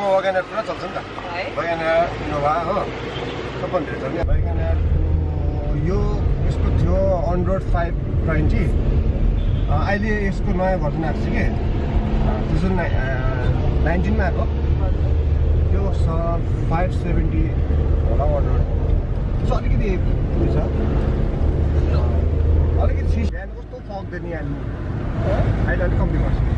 mo wagoner pula chalcha ni ta. Wagoner Innova ho. Company chalne wagoner yo यसको थियो on road 520. अहिले यसको नयाँ भर्जन आछ के 2019 मा आको यो 570 होला on road. सो अलिकति पुछ अलिकति छि ध्यान कस्तो फक्दैन यानी अहिले अलि कम्ती गर्छ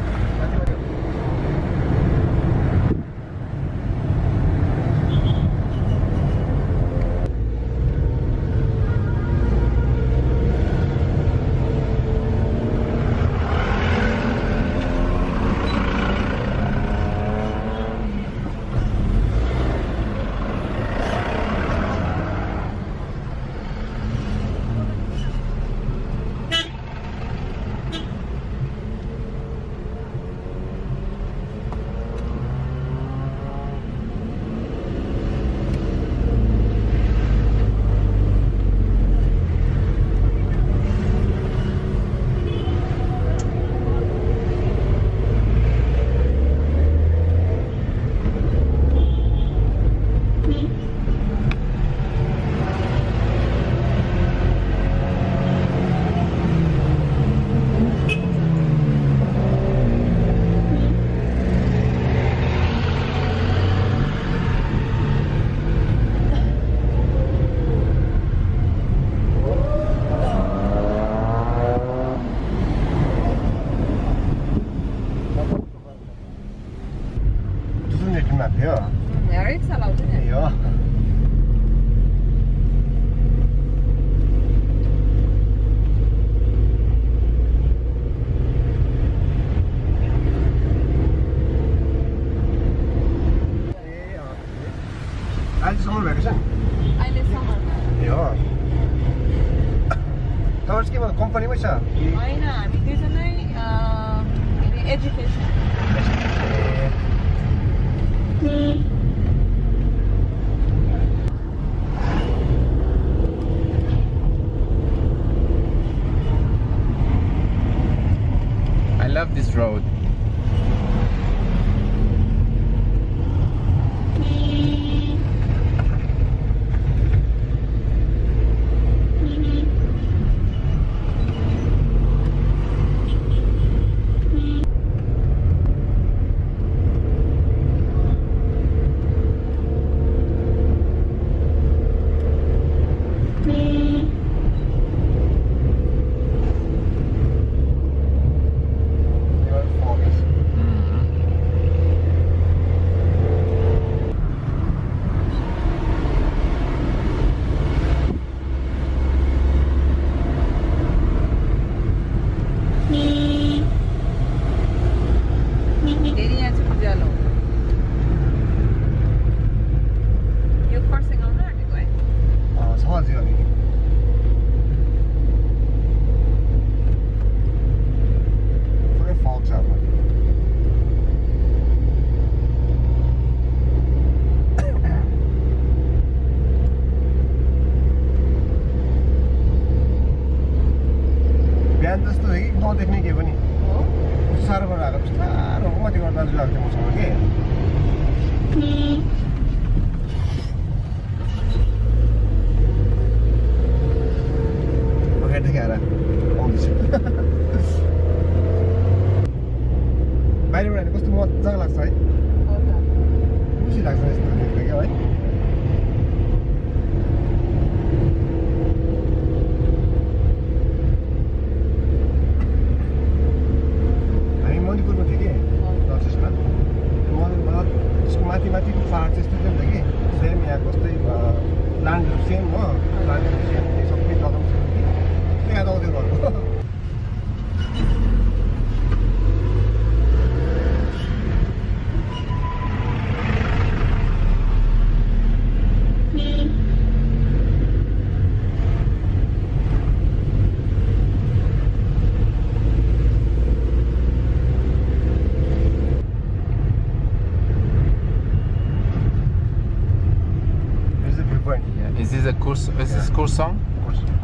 Kursong?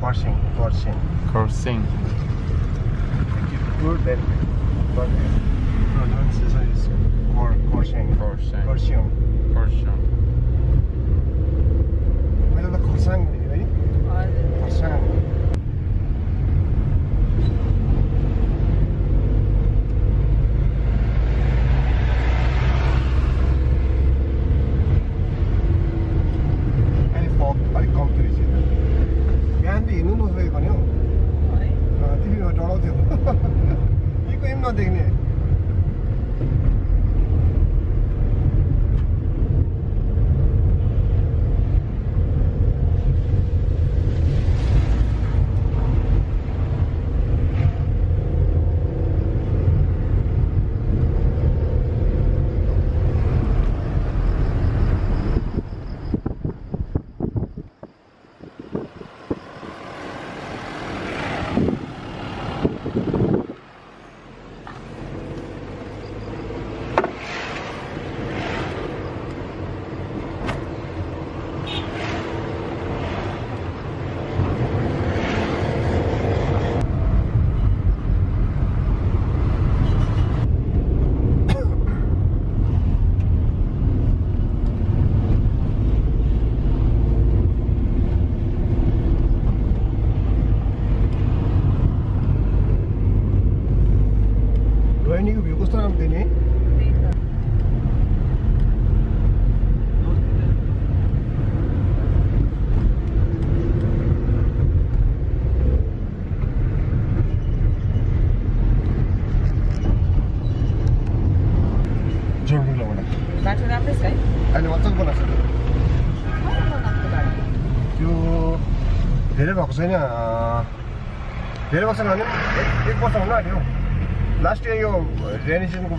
Kursing. Kursing. Kursing. Thank you. Good. But the pronunciation is or korsan? Korsan. Korsan. Korsan. Burada da korsan mı diyor? Aynen. Korsan. धेरै वर्ष भने एक वर्ष हुन आयो लास्ट इयर यो रेनी सिजनको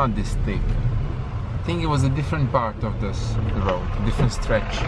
not this thick. I think it was a different part of this road, different stretch.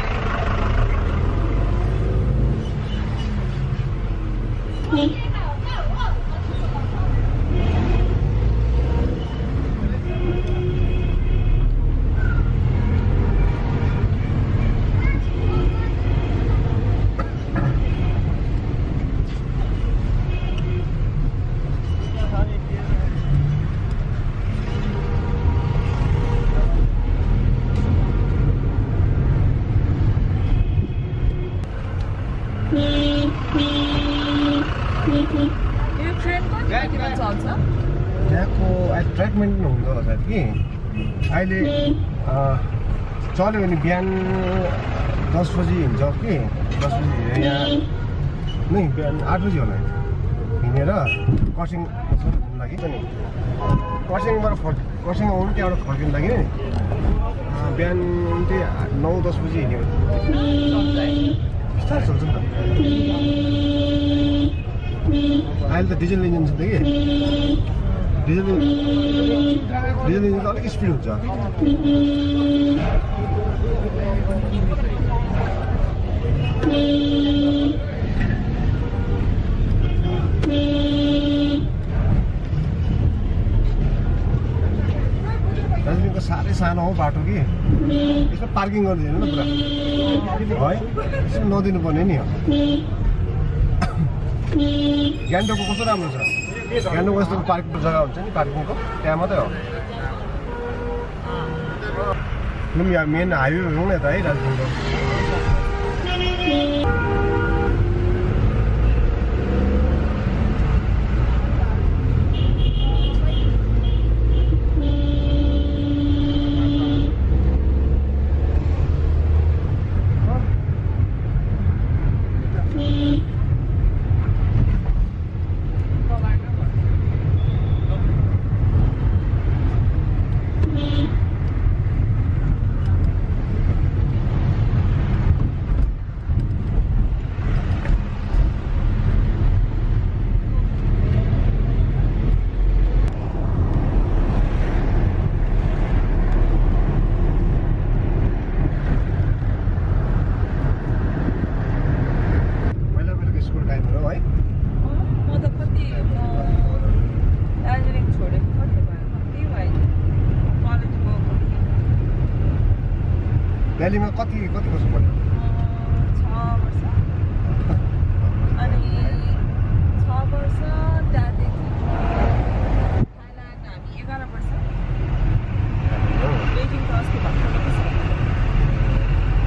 चल्यो भने बिहान 10 बजे हुन्छ के 10 बजे यहाँ नै बिहान 8 बजे होला हिनेर क्रसिङ घुम्न लागि पनि क्रसिङबाट क्रसिङ आउनु त्यहाँबाट फर्किन लागि बिहान उन्ते 9 10 बजे हिँड्यो स्टार्ट हुन्छ नि अहिले त डिजल इन्जिन छ के डिजल इन्जिन अलिक स्पिड हुन्छ दार्जिलिङको साह्रै सानो हो बाटो कि यसमा पार्किङ गरिदिनु न पुरा है यसो नदिनुपर्ने नि गान्तोकको कस्तो राम्रो छ गान्तोकको यस्तो पार्किङको जग्गा हुन्छ नि पार्किङको त्यहाँ मात्रै हो यहाँ मेन हाइवे हो नि त है दार्जिलिङको لا من قطي مشغول. Ta varsa. Hani ta varsa derdi. Tayland'da bir 11 varsa. Beijing Cross'ta bakıyoruz.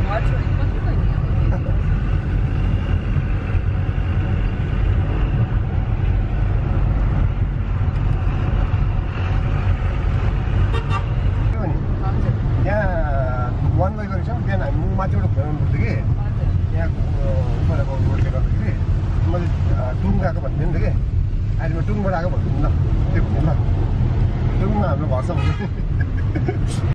Mart'ta I don't know.